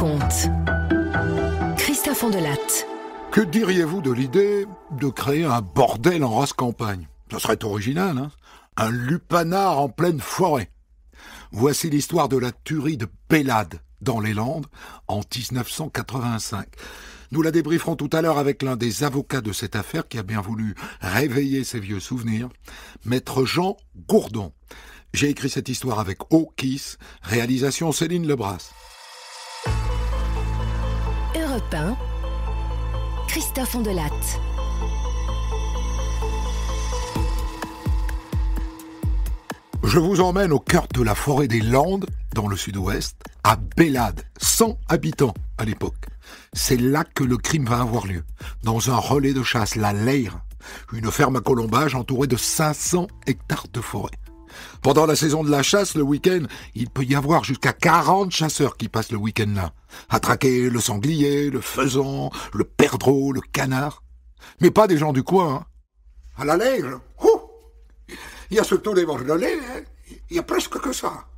raconte. Christophe Hondelatte. Que diriez-vous de l'idée de créer un bordel en rase campagne? Ça serait original, hein? Un lupanar en pleine forêt. Voici l'histoire de la tuerie de Belhade, dans les Landes, en 1985. Nous la débrieferons tout à l'heure avec l'un des avocats de cette affaire qui a bien voulu réveiller ses vieux souvenirs, maître Jean Gourdon. J'ai écrit cette histoire avec O'Kiss, réalisation Céline Lebrasse. Europe 1, Christophe Hondelatte. Je vous emmène au cœur de la forêt des Landes, dans le sud-ouest, à Belhade, 100 habitants à l'époque. C'est là que le crime va avoir lieu, dans un relais de chasse, la Leyre, une ferme à colombage entourée de 500 hectares de forêt. Pendant la saison de la chasse, le week-end, il peut y avoir jusqu'à 40 chasseurs qui passent le week-end là. Attraquer le sanglier, le faisan, le perdreau, le canard. Mais pas des gens du coin, hein. À la Leyre, il y a surtout les bordelais, hein. Il y a presque que ça.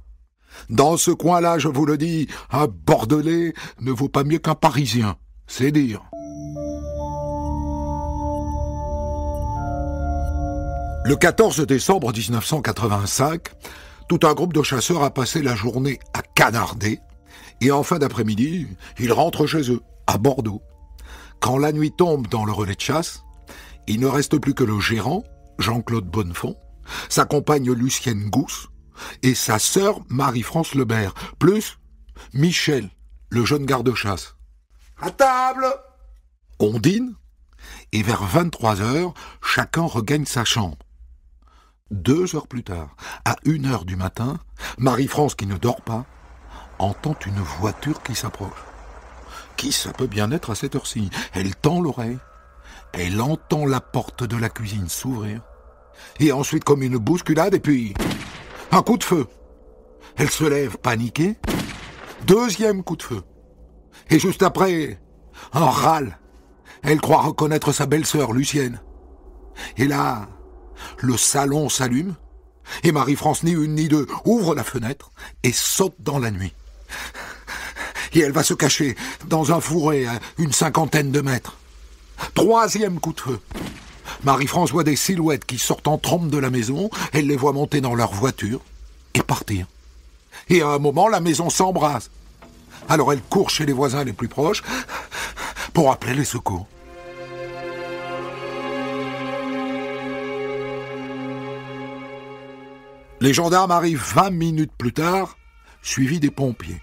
Dans ce coin-là, je vous le dis, un bordelais ne vaut pas mieux qu'un parisien. C'est dire. Le 14 décembre 1985, tout un groupe de chasseurs a passé la journée à canarder et en fin d'après-midi, ils rentrent chez eux, à Bordeaux. Quand la nuit tombe dans le relais de chasse, il ne reste plus que le gérant, Jean-Claude Bonnefond, sa compagne Lucienne Gousse et sa sœur Marie-France Lebert, plus Michel, le jeune garde-chasse. À table! On dîne et vers 23h, chacun regagne sa chambre. 2 heures plus tard, à 1h du matin, Marie-France, qui ne dort pas, entend une voiture qui s'approche. Qui ça peut bien être à cette heure-ci? Elle tend l'oreille. Elle entend la porte de la cuisine s'ouvrir. Et ensuite, comme une bousculade, et puis un coup de feu. Elle se lève paniquée. 2e coup de feu. Et juste après, un râle. Elle croit reconnaître sa belle-sœur, Lucienne. Et là, le salon s'allume, et Marie-France, ni une ni deux, ouvre la fenêtre et saute dans la nuit. Et elle va se cacher dans un fourré à une cinquantaine de mètres. 3e coup de feu. Marie-France voit des silhouettes qui sortent en trombe de la maison, elle les voit monter dans leur voiture et partir. Et à un moment, la maison s'embrase. Alors elle court chez les voisins les plus proches pour appeler les secours. Les gendarmes arrivent 20 minutes plus tard, suivis des pompiers.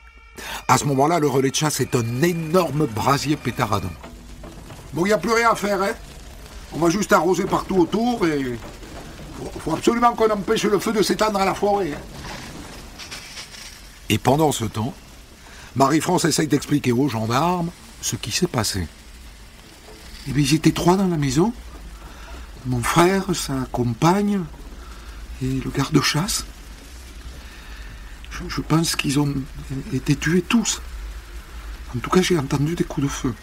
À ce moment-là, le relais de chasse est un énorme brasier pétaradant. Bon, il n'y a plus rien à faire, hein? On va juste arroser partout autour et faut absolument qu'on empêche le feu de s'étendre à la forêt, hein? Et pendant ce temps, Marie-France essaye d'expliquer aux gendarmes ce qui s'est passé. Eh bien, ils étaient 3 dans la maison. Mon frère, sa compagne... et le garde-chasse. Je pense qu'ils ont été tués tous. En tout cas, j'ai entendu des coups de feu.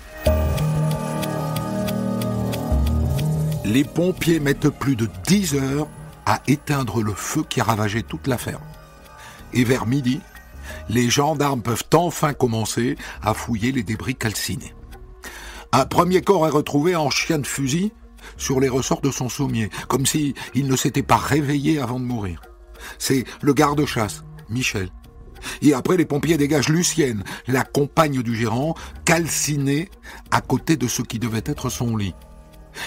Les pompiers mettent plus de 10 heures à éteindre le feu qui a ravagé toute la ferme. Et vers midi, les gendarmes peuvent enfin commencer à fouiller les débris calcinés. Un premier corps est retrouvé en chien de fusil, sur les ressorts de son sommier, comme s'il ne s'était pas réveillé avant de mourir. C'est le garde-chasse, Michel. Et après, les pompiers dégagent Lucienne, la compagne du gérant, calcinée à côté de ce qui devait être son lit.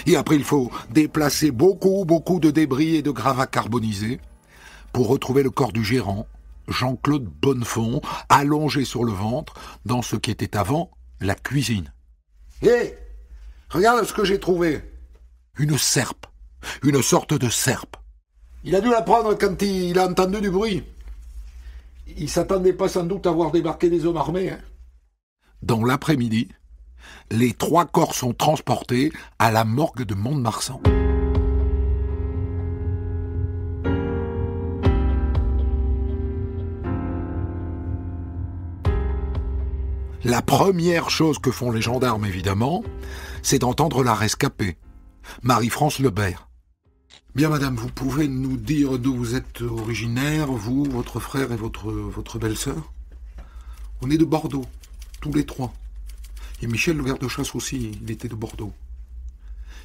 Et après, il faut déplacer beaucoup de débris et de gravats carbonisés pour retrouver le corps du gérant, Jean-Claude Bonnefond, allongé sur le ventre dans ce qui était avant la cuisine. « Hé, regarde ce que j'ai trouvé !» Une serpe, une sorte de serpe. Il a dû la prendre quand il a entendu du bruit. Il s'attendait pas sans doute à voir débarquer des hommes armés, hein. Dans l'après-midi, les 3 corps sont transportés à la morgue de Mont-de-Marsan. La première chose que font les gendarmes, évidemment, c'est d'entendre la rescapée, Marie-France Lebert. « Bien, madame, vous pouvez nous dire d'où vous êtes originaire, vous, votre frère et votre belle-sœur ?»« On est de Bordeaux. tous les trois. Et Michel, le garde-chasse aussi, il était de Bordeaux.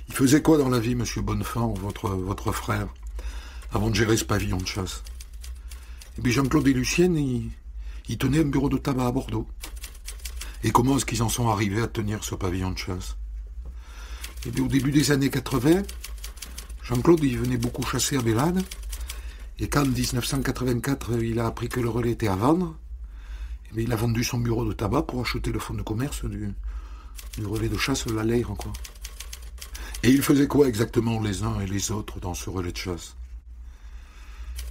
Il faisait quoi dans la vie, monsieur Bonnefond, votre frère, avant de gérer ce pavillon de chasse? Et bien Jean-Claude et Lucienne, ils tenaient un bureau de tabac à Bordeaux. Et comment est-ce qu'ils en sont arrivés à tenir ce pavillon de chasse? Et bien au début des années 80, Jean-Claude, il venait beaucoup chasser à Belhade. Et quand, en 1984, il a appris que le relais était à vendre, et bien, il a vendu son bureau de tabac pour acheter le fonds de commerce du relais de chasse La Leyre, quoi. Et ils faisaient quoi exactement les uns et les autres dans ce relais de chasse?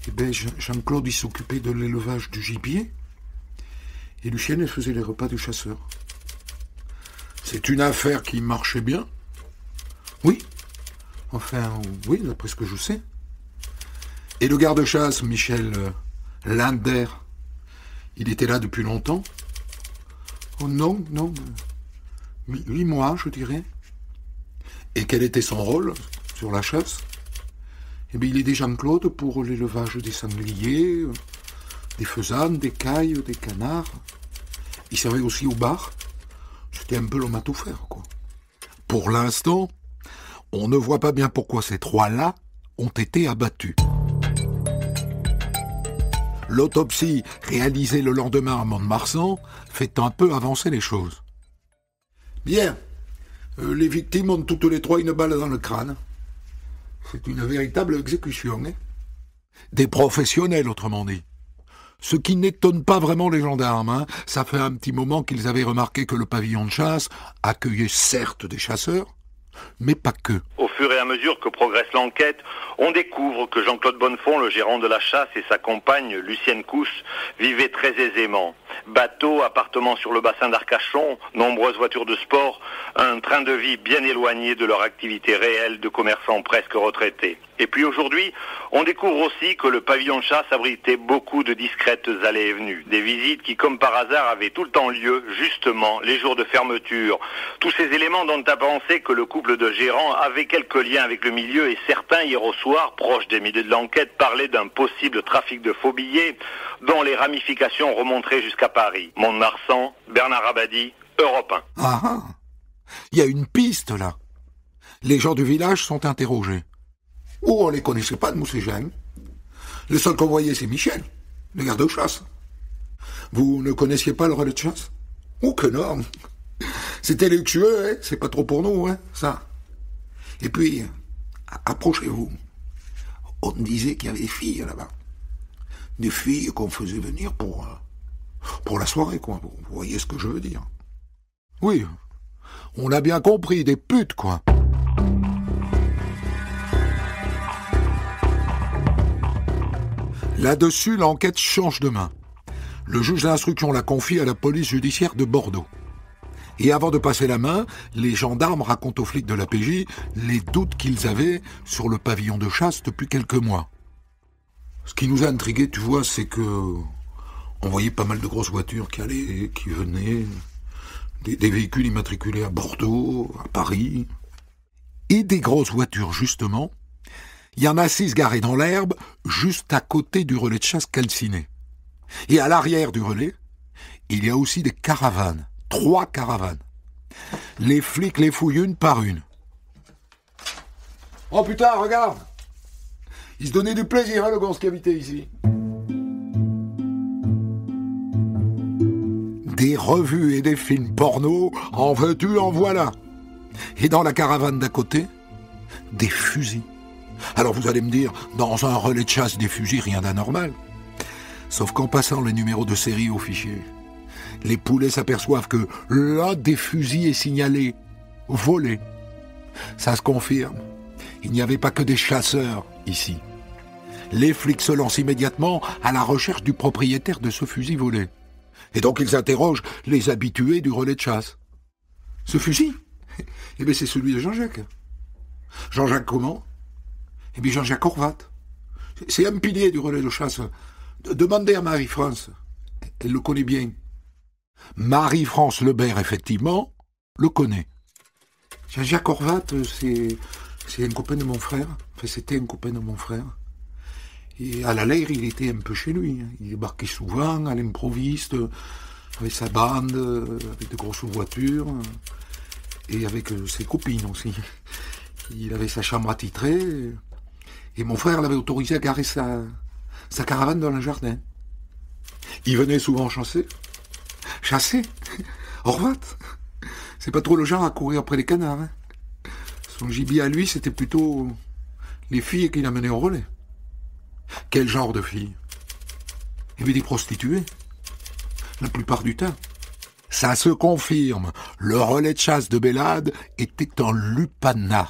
Eh bien, Jean-Claude, il s'occupait de l'élevage du gibier, et Lucienne, elle faisait les repas du chasseur. C'est une affaire qui marchait bien? Oui. Enfin, oui, d'après ce que je sais. Et le garde-chasse, Michel Lander, il était là depuis longtemps? Oh non, non, 8 mois, je dirais. Et quel était son rôle sur la chasse? Eh bien, il aidait Jean-Claude pour l'élevage des sangliers, des faisanes, des cailles, des canards. Il servait aussi au bar. C'était un peu l'homme à tout faire, quoi. Pour l'instant, on ne voit pas bien pourquoi ces trois-là ont été abattus. L'autopsie réalisée le lendemain à Mont-de-Marsan fait un peu avancer les choses. Bien. Les victimes ont toutes les trois une balle dans le crâne. C'est une véritable exécution, hein? Des professionnels, autrement dit. Ce qui n'étonne pas vraiment les gendarmes, hein? Ça fait un petit moment qu'ils avaient remarqué que le pavillon de chasse accueillait certes des chasseurs, mais pas que. Au fur et à mesure que progresse l'enquête, on découvre que Jean-Claude Bonnefond, le gérant de la chasse, et sa compagne, Lucienne Gousse, vivaient très aisément. Bateaux, appartements sur le bassin d'Arcachon, nombreuses voitures de sport, un train de vie bien éloigné de leur activité réelle de commerçants presque retraités. Et puis aujourd'hui, on découvre aussi que le pavillon de chasse abritait beaucoup de discrètes allées et venues. Des visites qui, comme par hasard, avaient tout le temps lieu, justement, les jours de fermeture. Tous ces éléments donnent à penser que le couple de gérants avait quelques liens avec le milieu et certains, hier au soir, proches des milieux de l'enquête, parlaient d'un possible trafic de faux billets dont les ramifications remonteraient jusqu'à Paris. Mont-de-Marsan, Bernard Abadi, Europe 1. Ah ah! Il y a une piste, là. Les gens du village sont interrogés. Oh, on les connaissait pas, nous, ces jeunes. Le seul qu'on voyait, c'est Michel, le garde-chasse. Vous ne connaissiez pas le relais de chasse? Oh, que non! C'était luxueux, hein? C'est pas trop pour nous, hein, ça. Et puis, approchez-vous. On disait qu'il y avait des filles, là-bas. Des filles qu'on faisait venir pour la soirée, quoi. Vous voyez ce que je veux dire? Oui, on l'a bien compris, des putes, quoi. Là-dessus, l'enquête change de main. Le juge d'instruction la confie à la police judiciaire de Bordeaux. Et avant de passer la main, les gendarmes racontent aux flics de la PJ les doutes qu'ils avaient sur le pavillon de chasse depuis quelques mois. Ce qui nous a intrigués, tu vois, c'est que on voyait pas mal de grosses voitures qui allaient, qui venaient, des véhicules immatriculés à Bordeaux, à Paris. Et des grosses voitures, justement. Il y en a 6 garées dans l'herbe, juste à côté du relais de chasse calciné. Et à l'arrière du relais, il y a aussi des caravanes, 3 caravanes. Les flics les fouillent une par une. Oh putain, regarde! Il se donnait du plaisir, hein, le gonce qui habitait ici. Des revues et des films porno, en veux-tu, en voilà. Et dans la caravane d'à côté, des fusils. Alors vous allez me dire, dans un relais de chasse des fusils, rien d'anormal. Sauf qu'en passant les numéros de série au fichier, les poulets s'aperçoivent que l'un des fusils est signalé, volé. Ça se confirme, il n'y avait pas que des chasseurs ici. Les flics se lancent immédiatement à la recherche du propriétaire de ce fusil volé. Et donc ils interrogent les habitués du relais de chasse. Ce fusil? Eh bien c'est celui de Jean-Jacques. Jean-Jacques comment? Eh bien, Jean-Jacques Orvat, c'est un pilier du relais de chasse. Demandez à Marie-France, elle le connaît bien. Marie-France Lebert, effectivement, le connaît. Jean-Jacques Orvat, c'est un copain de mon frère. Enfin, c'était un copain de mon frère. Et à La Leyre, il était un peu chez lui. Il débarquait souvent à l'improviste. avec sa bande, avec de grosses voitures, et avec ses copines aussi. Il avait sa chambre attitrée, et mon frère l'avait autorisé à garer sa caravane dans le jardin. Il venait souvent chasser. Chasser Orvat. C'est pas trop le genre à courir après les canards. Hein. Son gibier à lui, c'était plutôt les filles qu'il amenait au relais. Quel genre de filles? Il y avait des prostituées, la plupart du temps. Ça se confirme, le relais de chasse de Belhade était en lupanat.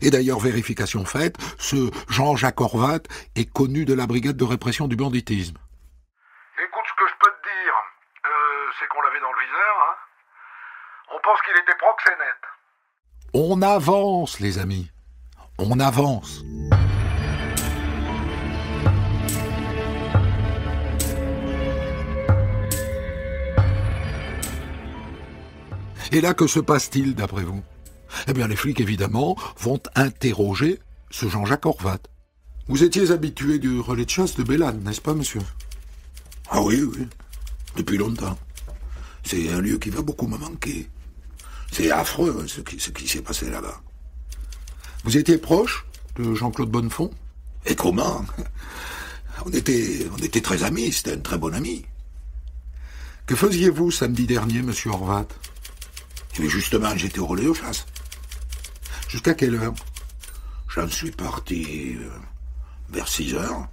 Et d'ailleurs, vérification faite, ce Jean-Jacques Orvat est connu de la brigade de répression du banditisme. Écoute, ce que je peux te dire, c'est qu'on l'avait dans le viseur, hein. On pense qu'il était proxénète. On avance, les amis. On avance. Et là, que se passe-t-il, d'après vous? Eh bien, les flics, évidemment, vont interroger ce Jean-Jacques Orvat. Vous étiez habitué du relais de chasse de Belhade, n'est-ce pas, monsieur? Ah oui, oui. Depuis longtemps. C'est un lieu qui va beaucoup me manquer. C'est affreux, hein, ce qui s'est passé là-bas. Vous étiez proche de Jean-Claude Bonnefond? Et comment? On était très amis, c'était un très bon ami. Que faisiez-vous samedi dernier, monsieur Orvat? Mais justement, j'étais au relais aux chasses. Jusqu'à quelle heure? J'en suis parti vers 6 heures.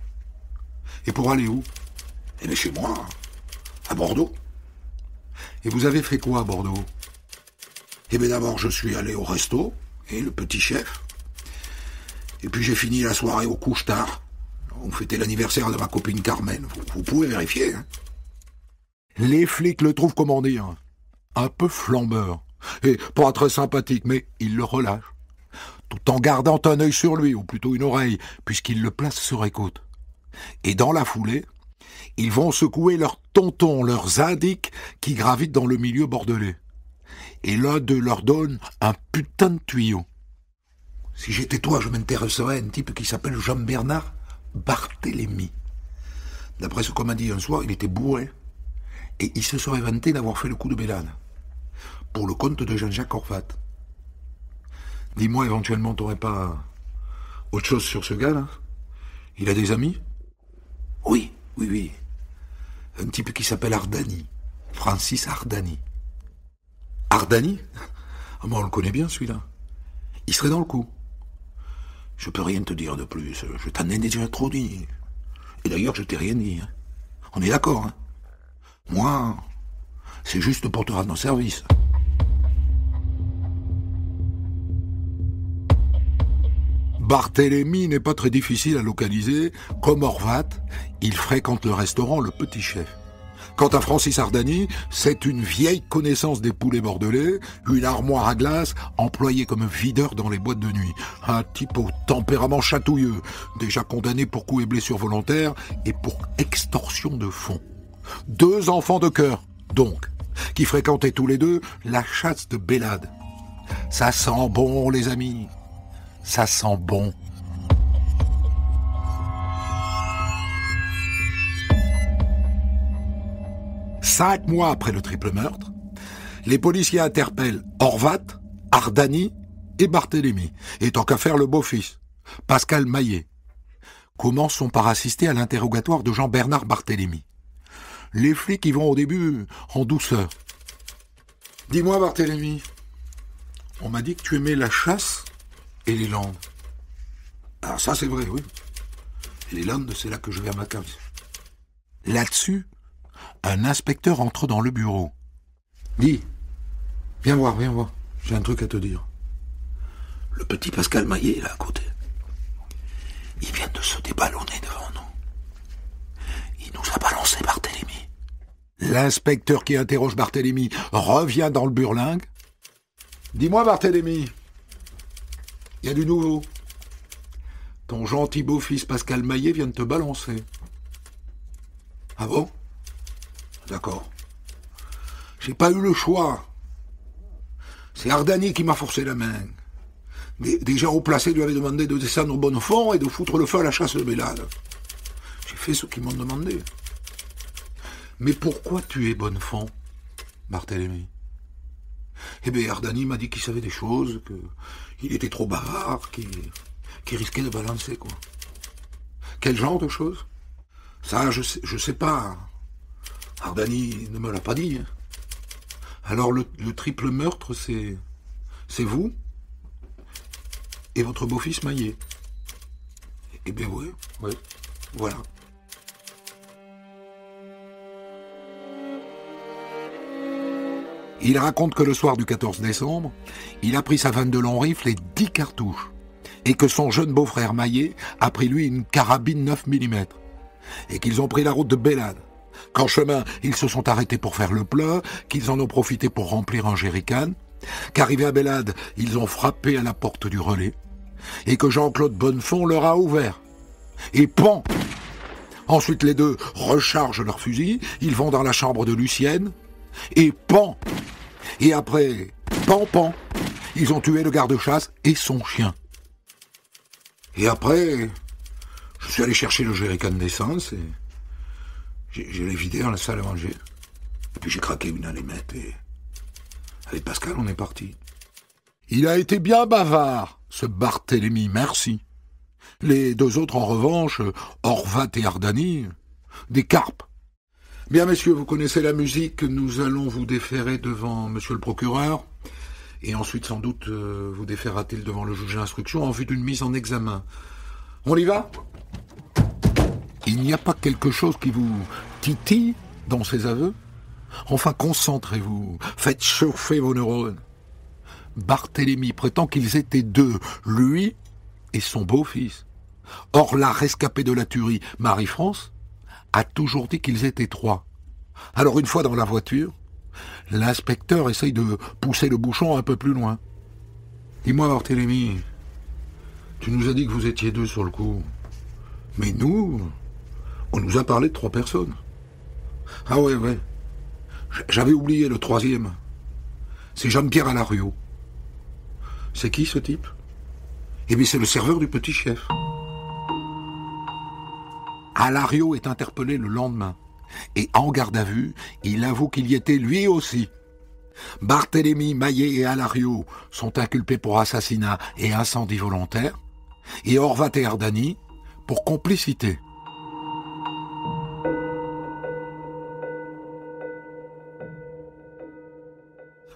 Et pour aller où? Eh bien, chez moi, à Bordeaux. Et vous avez fait quoi à Bordeaux? Eh bien, d'abord, je suis allé au resto, et le petit chef. Et puis, j'ai fini la soirée au couche-tard. On fêtait l'anniversaire de ma copine Carmen. Vous pouvez vérifier. Hein. Les flics le trouvent, comment dire, un peu flambeur. Et pas très sympathique, mais ils le relâchent. Tout en gardant un œil sur lui, ou plutôt une oreille, puisqu'ils le placent sur écoute. Et dans la foulée, ils vont secouer leurs tontons, leurs indiques, qui gravitent dans le milieu bordelais. Et l'un d'eux leur donne un putain de tuyau. Si j'étais toi, je m'intéresserais à un type qui s'appelle Jean-Bernard Barthélémy. D'après ce qu'on m'a dit un soir, il était bourré. Et il se serait vanté d'avoir fait le coup de Belhade. Pour le compte de Jean-Jacques Orvat. Dis-moi, éventuellement, t'aurais pas autre chose sur ce gars-là? Il a des amis? Oui, oui, oui. Un type qui s'appelle Ardani. Francis Ardani. Ardani? Ah ben on le connaît bien, celui-là. Il serait dans le coup. Je peux rien te dire de plus. Je t'en ai déjà trop dit. Et d'ailleurs, je t'ai rien dit. Hein. On est d'accord, hein? Moi, c'est juste pour te rendre service. Barthélémy n'est pas très difficile à localiser. Comme Orvat, il fréquente le restaurant Le Petit Chef. Quant à Francis Ardani, c'est une vieille connaissance des poulets bordelais, une armoire à glace employée comme videur dans les boîtes de nuit. Un type au tempérament chatouilleux, déjà condamné pour coups et blessures volontaires et pour extorsion de fonds. Deux enfants de cœur, donc, qui fréquentaient tous les deux la chasse de Belhade. Ça sent bon, les amis. Ça sent bon. Cinq mois après le triple meurtre, les policiers interpellent Orvat, Ardani et Barthélémy, et tant qu'à faire le beau-fils, Pascal Maillet. Commençons par assister à l'interrogatoire de Jean-Bernard Barthélémy. Les flics y vont au début en douceur. « Dis-moi, Barthélémy, on m'a dit que tu aimais la chasse et les Landes. »« Ah, ça, c'est vrai, oui. Les Landes, c'est là que je vais à ma case. » Là-dessus, un inspecteur entre dans le bureau. « Dis, viens voir, j'ai un truc à te dire. »« Le petit Pascal Maillet, là, à côté. Il vient de se déballonner devant nous. » Il nous a balancé Barthélémy. L'inspecteur qui interroge Barthélémy revient dans le burlingue. « Dis-moi, Barthélémy, il y a du nouveau. Ton gentil beau-fils Pascal Maillet vient de te balancer. »« Ah bon ? D'accord. J'ai pas eu le choix. C'est Ardani qui m'a forcé la main. Déjà au placé lui avait demandé de descendre au Bonnefond et de foutre le feu à la chasse de Belhade. » Fait ce qu'ils m'ont demandé. Mais pourquoi tuer Bonnefond, Barthélémy? Eh bien, Ardani m'a dit qu'il savait des choses, qu'il était trop bavard, qu'il risquait de balancer, quoi. Quel genre de choses? Ça, je sais pas. Ardani ne me l'a pas dit. Alors, le triple meurtre, c'est vous et votre beau-fils Maillet. Eh bien, oui, oui, voilà. Il raconte que le soir du 14 décembre, il a pris sa vanne de long rifle et 10 cartouches, et que son jeune beau-frère Maillet a pris lui une carabine 9 mm, et qu'ils ont pris la route de Belhade, qu'en chemin, ils se sont arrêtés pour faire le plein, qu'ils en ont profité pour remplir un jerrycan, qu'arrivés à Belhade, ils ont frappé à la porte du relais, et que Jean-Claude Bonnefond leur a ouvert. Et pan ! Ensuite, les deux rechargent leurs fusils, ils vont dans la chambre de Lucienne, et pan ! Et après, pan pan, ils ont tué le garde-chasse et son chien. Et après, je suis allé chercher le jerrycan d'essence et je l'ai vidé dans la salle à manger. Et puis j'ai craqué une allumette et avec Pascal, on est parti. Il a été bien bavard, ce Barthélémy, merci. Les deux autres, en revanche, Orvat et Ardani, des carpes. Bien, messieurs, vous connaissez la musique. Nous allons vous déférer devant monsieur le procureur et ensuite, sans doute, vous déférera-t-il devant le juge d'instruction en vue d'une mise en examen. On y va? Il n'y a pas quelque chose qui vous titille dans ces aveux? Enfin, concentrez-vous, faites chauffer vos neurones. Barthélémy prétend qu'ils étaient deux, lui et son beau-fils. Or, la rescapée de la tuerie, Marie-France, a toujours dit qu'ils étaient trois. Alors une fois dans la voiture, l'inspecteur essaye de pousser le bouchon un peu plus loin. « Dis-moi, Barthélémy, tu nous as dit que vous étiez deux sur le coup. Mais nous, on nous a parlé de trois personnes. »« Ah ouais, ouais. J'avais oublié le troisième. C'est Jean-Pierre Alario. »« C'est qui, ce type ?»« Eh bien, c'est le serveur du petit chef. » Alario est interpellé le lendemain et en garde à vue, il avoue qu'il y était lui aussi. Barthélémy, Maillet et Alario sont inculpés pour assassinat et incendie volontaire et Orvat et Ardani pour complicité.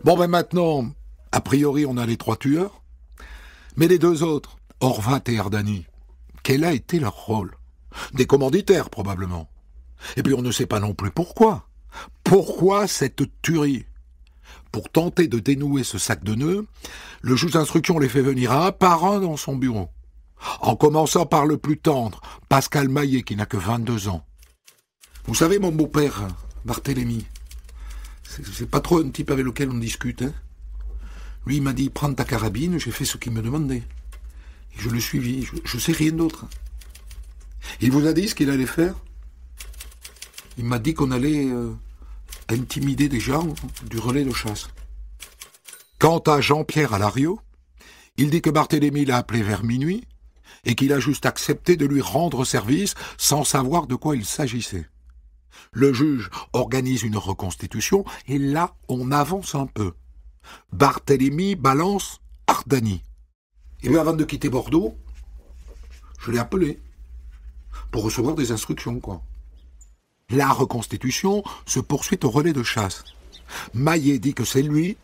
Bon ben maintenant, a priori on a les trois tueurs, mais les deux autres, Orvat et Ardani, quel a été leur rôle ? Des commanditaires, probablement. Et puis on ne sait pas non plus pourquoi. Pourquoi cette tuerie? Pour tenter de dénouer ce sac de nœuds, le juge d'instruction les fait venir un par un dans son bureau. En commençant par le plus tendre, Pascal Maillet, qui n'a que 22 ans. Vous savez, mon beau-père, Barthélémy, c'est pas trop un type avec lequel on discute, hein. Lui, il m'a dit, prends ta carabine, j'ai fait ce qu'il me demandait. Et je le suivis, je sais rien d'autre. Il vous a dit ce qu'il allait faire? Il m'a dit qu'on allait intimider des gens du relais de chasse. Quant à Jean-Pierre Alario, il dit que Barthélémy l'a appelé vers minuit et qu'il a juste accepté de lui rendre service sans savoir de quoi il s'agissait. Le juge organise une reconstitution et là, on avance un peu. Barthélémy balance Ardani. Et bien, avant de quitter Bordeaux, je l'ai appelé. Pour recevoir des instructions, quoi. La reconstitution se poursuit au relais de chasse. Maillet dit que c'est lui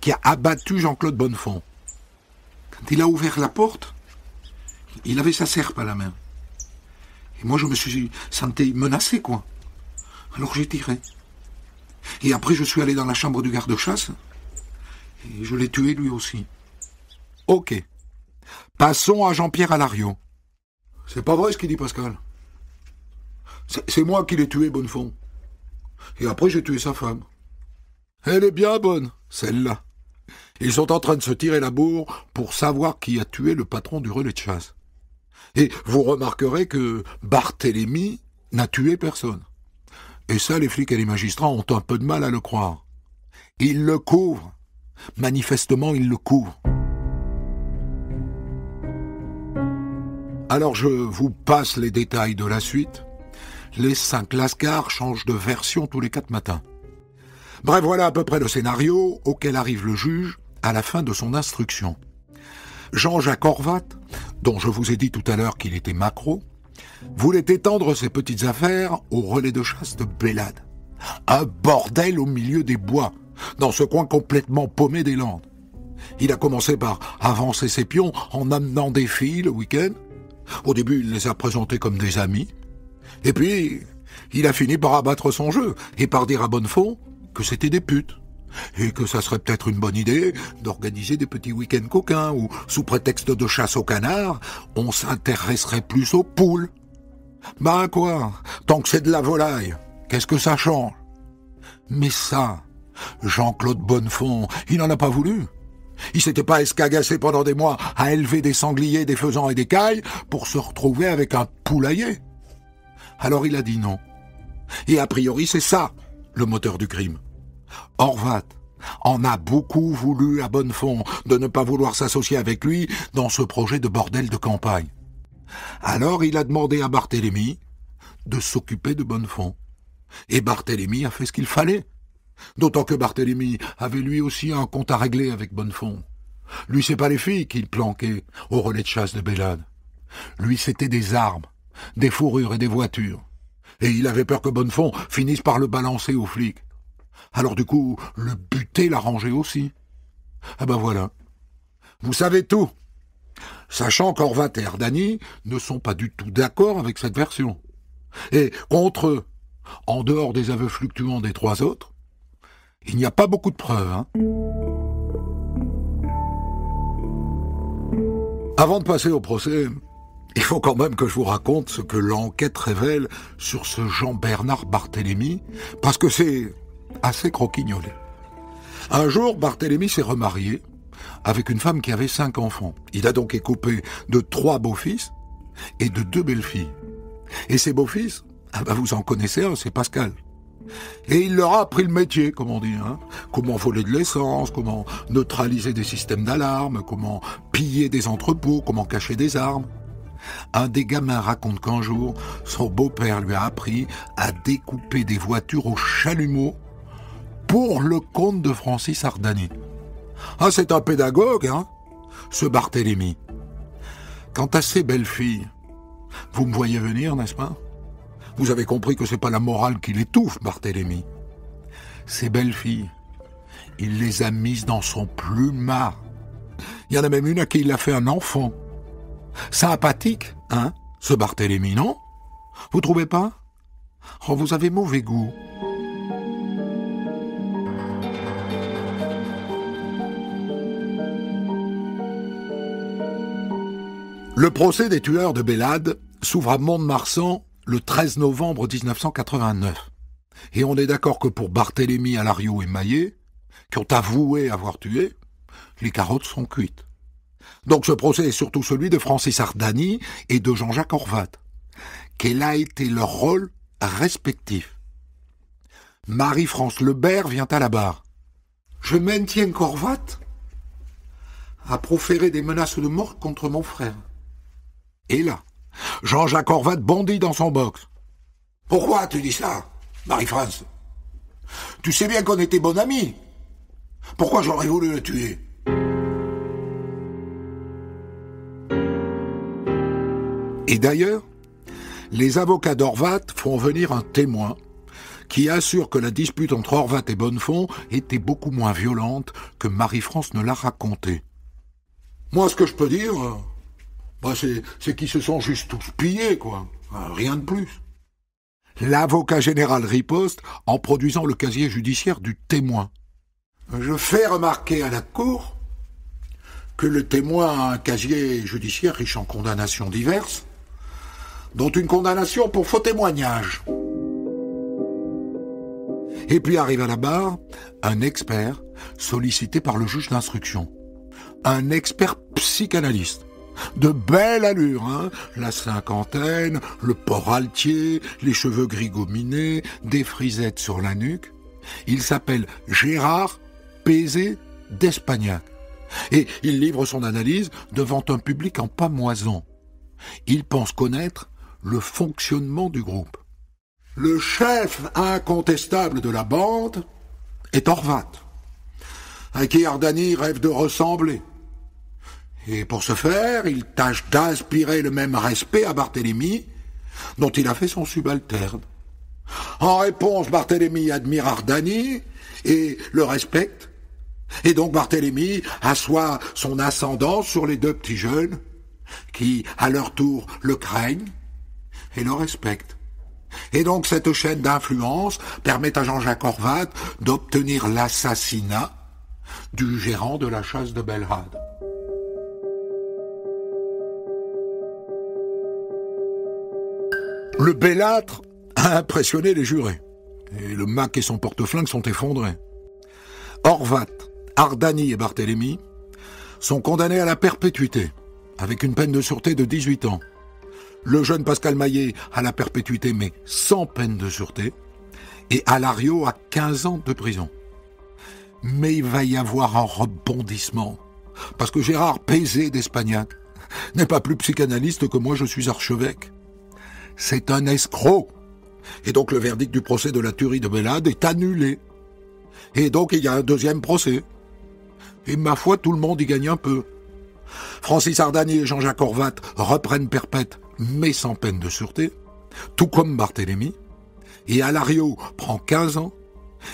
qui a abattu Jean-Claude Bonnefond. Quand il a ouvert la porte, il avait sa serpe à la main. Et moi, je me suis senti menacé, quoi. Alors j'ai tiré. Et après, je suis allé dans la chambre du garde-chasse et je l'ai tué lui aussi. Ok. Passons à Jean-Pierre Alario. C'est pas vrai ce qu'il dit Pascal. C'est moi qui l'ai tué, Bonnefond. Et après, j'ai tué sa femme. Elle est bien bonne, celle-là. Ils sont en train de se tirer la bourre pour savoir qui a tué le patron du relais de chasse. Et vous remarquerez que Barthélémy n'a tué personne. Et ça, les flics et les magistrats ont un peu de mal à le croire. Ils le couvrent. Manifestement, ils le couvrent. Alors je vous passe les détails de la suite. les 5 Lascars changent de version tous les 4 matins. Bref, voilà à peu près le scénario auquel arrive le juge à la fin de son instruction. Jean-Jacques Orvat, dont je vous ai dit tout à l'heure qu'il était maquereau, voulait étendre ses petites affaires au relais de chasse de Belhade. Un bordel au milieu des bois, dans ce coin complètement paumé des Landes. Il a commencé par avancer ses pions en amenant des filles le week-end. Au début, il les a présentées comme des amis. Et puis, il a fini par abattre son jeu et par dire à Bonnefond que c'était des putes. Et que ça serait peut-être une bonne idée d'organiser des petits week-ends coquins où, sous prétexte de chasse aux canards, on s'intéresserait plus aux poules. Ben quoi, tant que c'est de la volaille, qu'est-ce que ça change? Mais ça, Jean-Claude Bonnefond, il n'en a pas voulu. Il s'était pas escagassé pendant des mois à élever des sangliers, des faisans et des cailles pour se retrouver avec un poulailler. Alors il a dit non. Et a priori, c'est ça, le moteur du crime. Orvat en a beaucoup voulu à Bonnefond de ne pas vouloir s'associer avec lui dans ce projet de bordel de campagne. Alors il a demandé à Barthélémy de s'occuper de Bonnefond. Et Barthélémy a fait ce qu'il fallait. D'autant que Barthélémy avait lui aussi un compte à régler avec Bonnefond. Lui, c'est pas les filles qu'il planquait au relais de chasse de Belhade. Lui, c'était des armes, des fourrures et des voitures. Et il avait peur que Bonnefond finisse par le balancer aux flics. Alors du coup, le buter l'arrangeait aussi. Ah ben voilà. Vous savez tout. Sachant qu'Orvat et Ardani ne sont pas du tout d'accord avec cette version. Et contre eux, en dehors des aveux fluctuants des 3 autres, il n'y a pas beaucoup de preuves, hein. Avant de passer au procès, il faut quand même que je vous raconte ce que l'enquête révèle sur ce Jean-Bernard Barthélémy, parce que c'est assez croquignolé. Un jour, Barthélémy s'est remarié avec une femme qui avait 5 enfants. Il a donc écopé de 3 beaux-fils et de 2 belles-filles. Et ces beaux-fils, ah ben vous en connaissez un, c'est Pascal. Et il leur a appris le métier, comme on dit, hein. Comment voler de l'essence, comment neutraliser des systèmes d'alarme, comment piller des entrepôts, comment cacher des armes. Un des gamins raconte qu'un jour, son beau-père lui a appris à découper des voitures au chalumeau pour le compte de Francis Ardani. Ah, c'est un pédagogue, hein, ce Barthélémy. Quant à ces belles filles, vous me voyez venir, n'est-ce pas ? Vous avez compris que c'est pas la morale qui l'étouffe, Barthélémy. Ces belles filles, il les a mises dans son plumard. Il y en a même une à qui il a fait un enfant. Sympathique, hein, ce Barthélémy, non? Vous trouvez pas? Oh, vous avez mauvais goût. Le procès des tueurs de Belhade s'ouvre à Mont-de-Marsan le 13 novembre 1989. Et on est d'accord que pour Barthélémy, Alario et Maillet, qui ont avoué avoir tué, les carottes sont cuites. Donc ce procès est surtout celui de Francis Ardani et de Jean-Jacques Orvat. Quel a été leur rôle respectif? Marie-France Lebert vient à la barre. « Je maintiens qu'Orvat a proféré des menaces de mort contre mon frère. » Et là, Jean-Jacques Orvat bondit dans son box. « Pourquoi tu dis ça, Marie-France? Tu sais bien qu'on était bons amis. Pourquoi j'aurais voulu le tuer ?» Et d'ailleurs, les avocats d'Orvat font venir un témoin qui assure que la dispute entre Orvat et Bonnefond était beaucoup moins violente que Marie-France ne l'a raconté. « Moi, ce que je peux dire... » c'est qu'ils se sont juste tous pillés, quoi. Rien de plus. » L'avocat général riposte en produisant le casier judiciaire du témoin. « Je fais remarquer à la cour que le témoin a un casier judiciaire riche en condamnations diverses, dont une condamnation pour faux témoignage. » Et puis arrive à la barre un expert sollicité par le juge d'instruction. Un expert psychanalyste. De belle allure, hein, la cinquantaine, le port altier, les cheveux gris gominés, des frisettes sur la nuque. Il s'appelle Gérard Pézé d'Espagnac. Et il livre son analyse devant un public en pâmoison. Il pense connaître le fonctionnement du groupe. Le chef incontestable de la bande est Orvat, à qui Ardani rêve de ressembler. Et pour ce faire, il tâche d'inspirer le même respect à Barthélémy, dont il a fait son subalterne. En réponse, Barthélémy admire Ardani et le respecte. Et donc Barthélémy assoit son ascendance sur les deux petits jeunes, qui, à leur tour, le craignent et le respectent. Et donc cette chaîne d'influence permet à Jean-Jacques Orvat d'obtenir l'assassinat du gérant de la chasse de Belhade. Le bellâtre a impressionné les jurés, et le Mac et son porte-flingue sont effondrés. Orvat, Ardani et Barthélémy sont condamnés à la perpétuité, avec une peine de sûreté de 18 ans. Le jeune Pascal Maillet à la perpétuité, mais sans peine de sûreté, et Alario à 15 ans de prison. Mais il va y avoir un rebondissement, parce que Gérard Pézé d'Espagnac n'est pas plus psychanalyste que moi, je suis archevêque. C'est un escroc. Et donc le verdict du procès de la tuerie de Belhade est annulé. Et donc il y a un deuxième procès. Et ma foi, tout le monde y gagne un peu. Francis Ardani et Jean-Jacques Orvat reprennent perpète, mais sans peine de sûreté, tout comme Barthélémy. Et Alario prend 15 ans,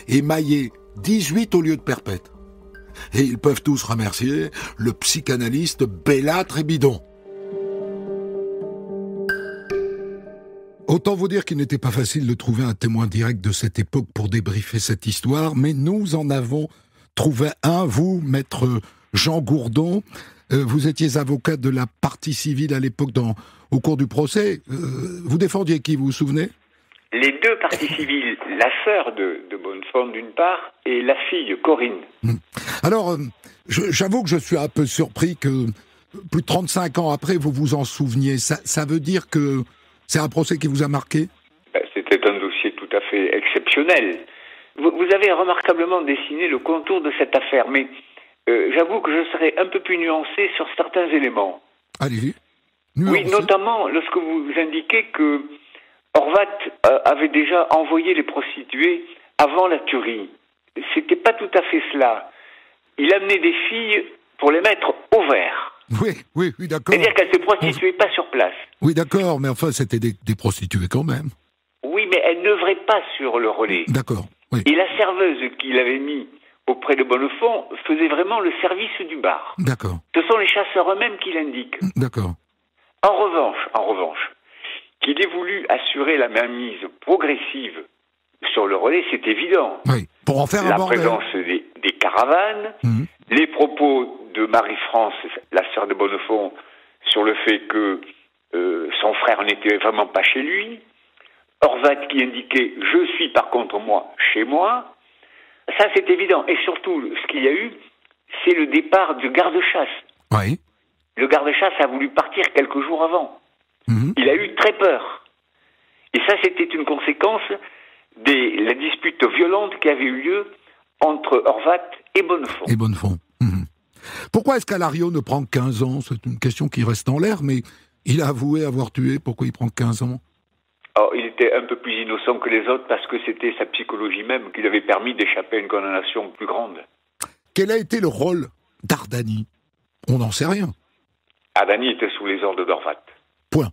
et Maillet 18 au lieu de perpète. Et ils peuvent tous remercier le psychanalyste Bellâtre et Bidon. Autant vous dire qu'il n'était pas facile de trouver un témoin direct de cette époque pour débriefer cette histoire, mais nous en avons trouvé un, vous, maître Jean Gourdon. Vous étiez avocat de la partie civile à l'époque au cours du procès. Vous défendiez qui, vous vous souvenez? Les deux parties civiles, la sœur de Bonnefond d'une part et la fille Corinne. Alors, j'avoue que je suis un peu surpris que plus de 35 ans après, vous vous en souveniez. Ça veut dire que... c'est un procès qui vous a marqué? C'était un dossier tout à fait exceptionnel. Vous avez remarquablement dessiné le contour de cette affaire, mais j'avoue que je serais un peu plus nuancé sur certains éléments. Allez-y. Oui, notamment lorsque vous indiquez que Orvat avait déjà envoyé les prostituées avant la tuerie. C'était pas tout à fait cela. Il amenait des filles pour les mettre au vert. Oui, d'accord. C'est-à-dire qu'elles ne se prostituaient pas sur place. Oui, d'accord, mais enfin, c'était des prostituées quand même. Oui, mais elles n'œuvraient pas sur le relais. D'accord, oui. Et la serveuse qu'il avait mis auprès de Bonnefond faisait vraiment le service du bar. D'accord. Ce sont les chasseurs eux-mêmes qui l'indiquent. D'accord. En revanche, qu'il ait voulu assurer la mainmise progressive sur le relais, c'est évident. Oui, pour en faire un bordel. La présence des caravanes, les propos de Marie-France, la sœur de Bonnefond, sur le fait que son frère n'était vraiment pas chez lui, Orvat qui indiquait « je suis par contre moi chez moi », ça c'est évident. Et surtout, ce qu'il y a eu, c'est le départ du garde-chasse. Oui. Le garde-chasse a voulu partir quelques jours avant. Il a eu très peur. Et ça c'était une conséquence de la dispute violente qui avait eu lieu entre Orvat et Bonnefond. Pourquoi est-ce qu'Alario ne prend 15 ans? C'est une question qui reste en l'air, mais il a avoué avoir tué. Pourquoi il prend 15 ans? Alors, il était un peu plus innocent que les autres parce que c'était sa psychologie même qui lui avait permis d'échapper à une condamnation plus grande. Quel a été le rôle d'Ardani? On n'en sait rien. Ardani était sous les ordres d'Orvat. Point.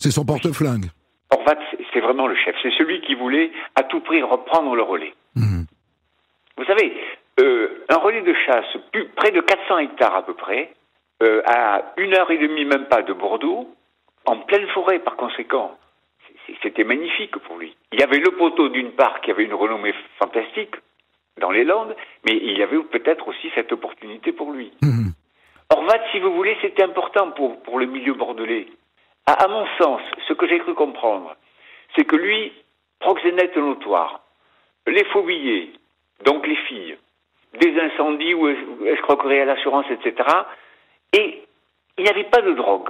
C'est son porte-flingue. Orvat, c'est vraiment le chef. C'est celui qui voulait à tout prix reprendre le relais. Vous savez... un relais de chasse, près de 400 hectares à peu près, à 1h30, même pas, de Bordeaux, en pleine forêt par conséquent. C'était magnifique pour lui. Il y avait le poteau d'une part qui avait une renommée fantastique dans les Landes, mais il y avait peut-être aussi cette opportunité pour lui. Orvat, si vous voulez, c'était important pour le milieu bordelais. À mon sens, ce que j'ai cru comprendre, c'est que lui, proxénète notoire, les faux billets, donc les filles, des incendies ou escroqueries à l'assurance, etc. Et il n'y avait pas de drogue.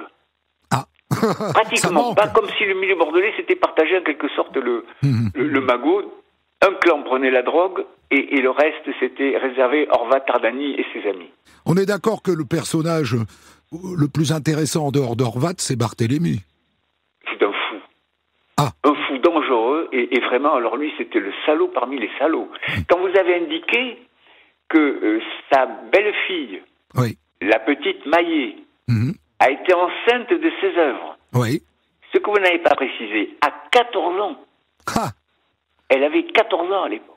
Ah. Pratiquement pas, comme si le milieu bordelais s'était partagé en quelque sorte le magot. Un clan prenait la drogue et le reste c'était réservé Orvat, Ardani et ses amis. On est d'accord que le personnage le plus intéressant en dehors d'Orvat, c'est Barthélémy. C'est un fou. Un fou dangereux, et vraiment, alors lui, c'était le salaud parmi les salauds. Quand vous avez indiqué que sa belle-fille, la petite Maillet, a été enceinte de ses œuvres, ce que vous n'avez pas précisé, à 14 ans. Elle avait 14 ans à l'époque.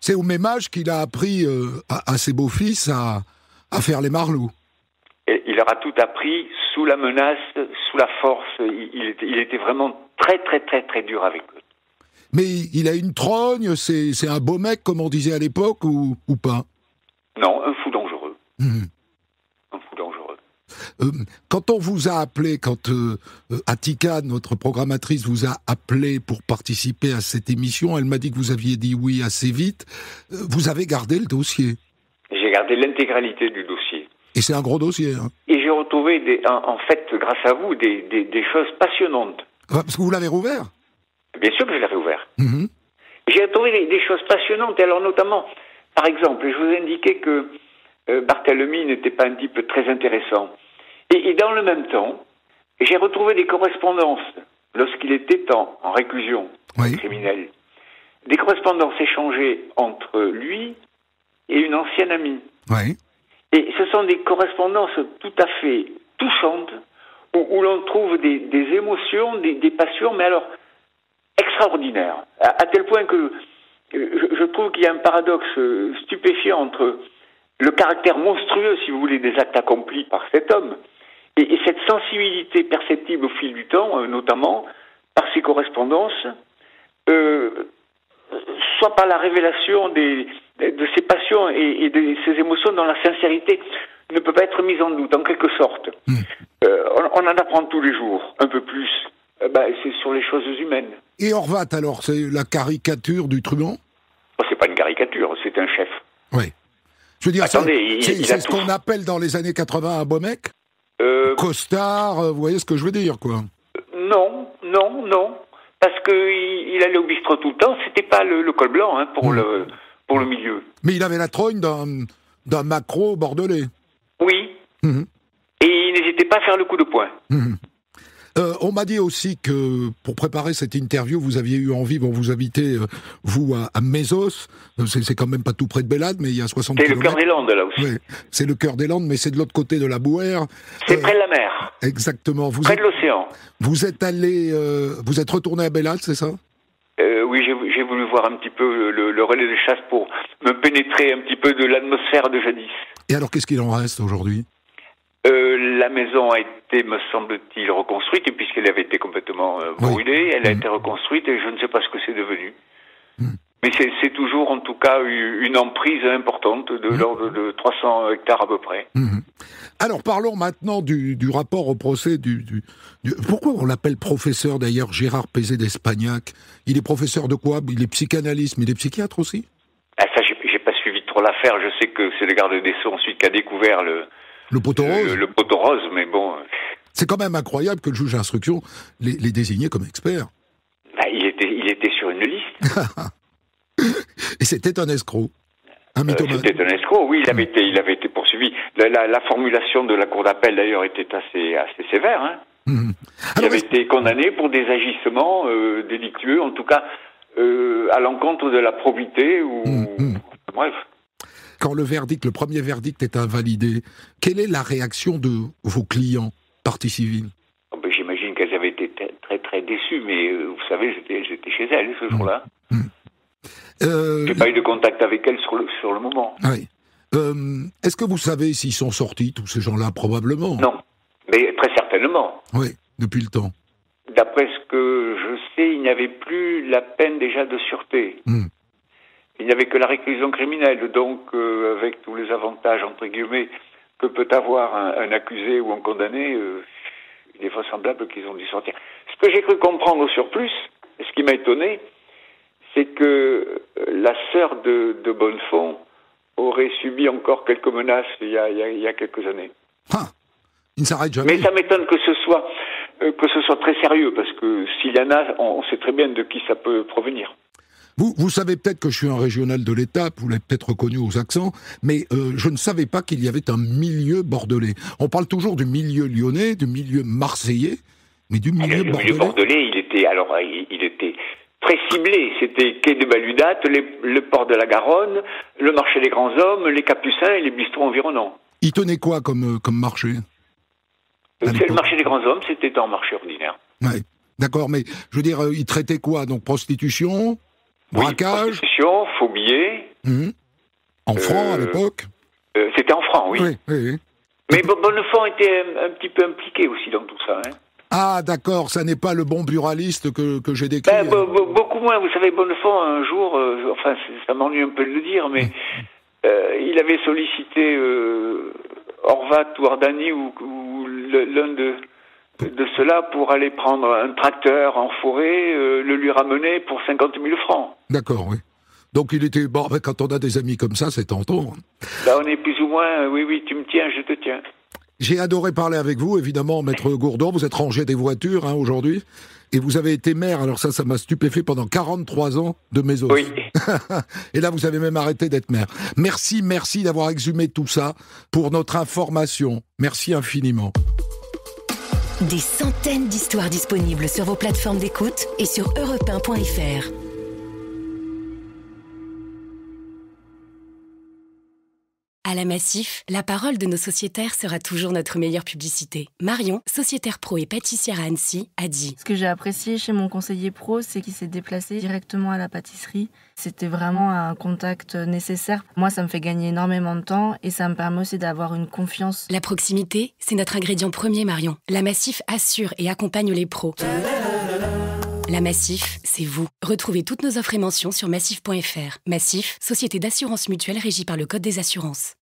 C'est au même âge qu'il a appris à ses beaux-fils à faire les marlots. Et il leur a tout appris sous la menace, sous la force. Il était vraiment très dur avec eux. Mais il a une trogne, c'est un beau mec, comme on disait à l'époque, ou pas? Non, un fou dangereux. Un fou dangereux. Quand on vous a appelé, quand Attica, notre programmatrice, vous a appelé pour participer à cette émission, elle m'a dit que vous aviez dit oui assez vite. Vous avez gardé le dossier? J'ai gardé l'intégralité du dossier. Et c'est un gros dossier. Hein. Et j'ai retrouvé, en fait, grâce à vous, des choses passionnantes. Parce que vous l'avez rouvert? Bien sûr que je l'ai rouvert. J'ai retrouvé des choses passionnantes. Alors notamment, par exemple, je vous indiquais que Barthélémy n'était pas un type très intéressant. Et dans le même temps, j'ai retrouvé des correspondances, lorsqu'il était en réclusion criminelle, des correspondances échangées entre lui et une ancienne amie. Et ce sont des correspondances tout à fait touchantes, où l'on trouve des émotions, des passions, mais alors extraordinaires. À tel point que je trouve qu'il y a un paradoxe stupéfiant entre le caractère monstrueux, si vous voulez, des actes accomplis par cet homme, et cette sensibilité perceptible au fil du temps, notamment par ses correspondances, soit par la révélation de ses passions et de ses émotions dont la sincérité ne peut pas être mise en doute, en quelque sorte. On en apprend tous les jours, un peu plus. C'est sur les choses humaines. Et Orvat, alors, c'est la caricature du truand? C'est pas une caricature, c'est un chef. Je veux dire, attendez, c'est ce qu'on appelle dans les années 80 un beau mec, costard, vous voyez ce que je veux dire, quoi. Non. Parce qu'il allait au bistrot tout le temps, c'était pas le col blanc pour le milieu. Mais il avait la trogne d'un Macro bordelais. Et il n'hésitait pas à faire le coup de poing. On m'a dit aussi que, pour préparer cette interview, vous aviez eu envie, vous habitez, vous, à Mézos, c'est quand même pas tout près de Belhade, mais il y a 60 km. C'est le cœur des Landes, là aussi. C'est le cœur des Landes, mais c'est de l'autre côté de la Bouère. C'est près de la mer. Exactement. Près de l'océan. Vous êtes allé, vous êtes retourné à Belhade, c'est ça? Oui, j'ai voulu voir un petit peu le relais de chasse pour me pénétrer un petit peu de l'atmosphère de jadis. Et alors, qu'est-ce qu'il en reste aujourd'hui? La maison a été, me semble-t-il, reconstruite, puisqu'elle avait été complètement brûlée. Elle a été reconstruite et je ne sais pas ce que c'est devenu. Mais c'est toujours, en tout cas, une emprise importante, de l'ordre de 300 hectares à peu près. Alors, parlons maintenant du rapport au procès du... Pourquoi on l'appelle professeur, d'ailleurs, Gérard Pézé d'Espagnac? Il est professeur de quoi? Il est psychanalyste, mais il est psychiatre aussi? Ça, j'ai pas suivi trop l'affaire. Je sais que c'est le garde des Sceaux, ensuite, qui a découvert le poteau rose. Le poteau rose, mais bon... C'est quand même incroyable que le juge d'instruction les désignait comme experts. Il était sur une liste. Et c'était un escroc. Un mythomane. C'était un escroc, oui, il avait été poursuivi. La formulation de la cour d'appel, d'ailleurs, était assez sévère. Il avait été condamné pour des agissements délictueux, en tout cas à l'encontre de la probité, ou... Bref... Quand le premier verdict est invalidé, quelle est la réaction de vos clients, partie civile? J'imagine qu'elles avaient été très déçues, mais vous savez, j'étais chez elles ce jour-là. J'ai pas eu de contact avec elles sur le moment. Est-ce que vous savez s'ils sont sortis, tous ces gens-là? Probablement. Non, mais très certainement. Oui, depuis le temps. D'après ce que je sais, il n'y avait plus la peine déjà de sûreté. Il n'y avait que la réclusion criminelle, donc avec tous les avantages, entre guillemets, que peut avoir un accusé ou un condamné, il est vraisemblable qu'ils ont dû sortir. Ce que j'ai cru comprendre au surplus, ce qui m'a étonné, c'est que la sœur de Bonnefond aurait subi encore quelques menaces il y a quelques années. Il ne s'arrête jamais. Mais ça m'étonne que ce soit très sérieux, parce que s'il y en a, on sait très bien de qui ça peut provenir. Vous savez peut-être que je suis un régional de l'étape, vous l'avez peut-être reconnu aux accents, mais je ne savais pas qu'il y avait un milieu bordelais. On parle toujours du milieu lyonnais, du milieu marseillais, Mais du milieu bordelais. Le bordelais, il était très ciblé. C'était Quai de Baludate, le port de la Garonne, le marché des grands hommes, les Capucins et les bistrots environnants. Il tenait quoi comme marché? Le marché des grands hommes, c'était un marché ordinaire. Ouais. D'accord, mais je veux dire, il traitait quoi? Donc prostitution, braquage, prostitution, faux billets. Mmh. En francs à l'époque. C'était en francs, oui. Oui. Mais Bonnefond était un petit peu impliqué aussi dans tout ça. Hein. Ah, d'accord, ça n'est pas le bon buraliste que j'ai décrit. Beaucoup moins, vous savez, Bonnefond, un jour, enfin, ça m'ennuie un peu de le dire, mais il avait sollicité Orvat ou Ardani ou l'un de ceux-là pour aller prendre un tracteur en forêt, le lui ramener pour 50 000 francs. D'accord, oui. Donc il était... Bon, ben, quand on a des amis comme ça, c'est tentant. Là, on est plus ou moins... Oui, tu me tiens, je te tiens. J'ai adoré parler avec vous, évidemment, Maître Gourdon. Vous êtes rangé des voitures, hein, aujourd'hui. Et vous avez été maire, alors ça m'a stupéfait, pendant 43 ans de Mézos. Oui. Et là, vous avez même arrêté d'être maire. Merci d'avoir exhumé tout ça pour notre information. Merci infiniment. Des centaines d'histoires disponibles sur vos plateformes d'écoute et sur Europe 1.fr. À la Massif, la parole de nos sociétaires sera toujours notre meilleure publicité. Marion, sociétaire pro et pâtissière à Annecy, a dit: ce que j'ai apprécié chez mon conseiller pro, c'est qu'il s'est déplacé directement à la pâtisserie. C'était vraiment un contact nécessaire. Moi, ça me fait gagner énormément de temps et ça me permet aussi d'avoir une confiance. La proximité, c'est notre ingrédient premier, Marion. La Massif assure et accompagne les pros. La Massif, c'est vous. Retrouvez toutes nos offres et mentions sur massif.fr. Massif, société d'assurance mutuelle régie par le Code des assurances.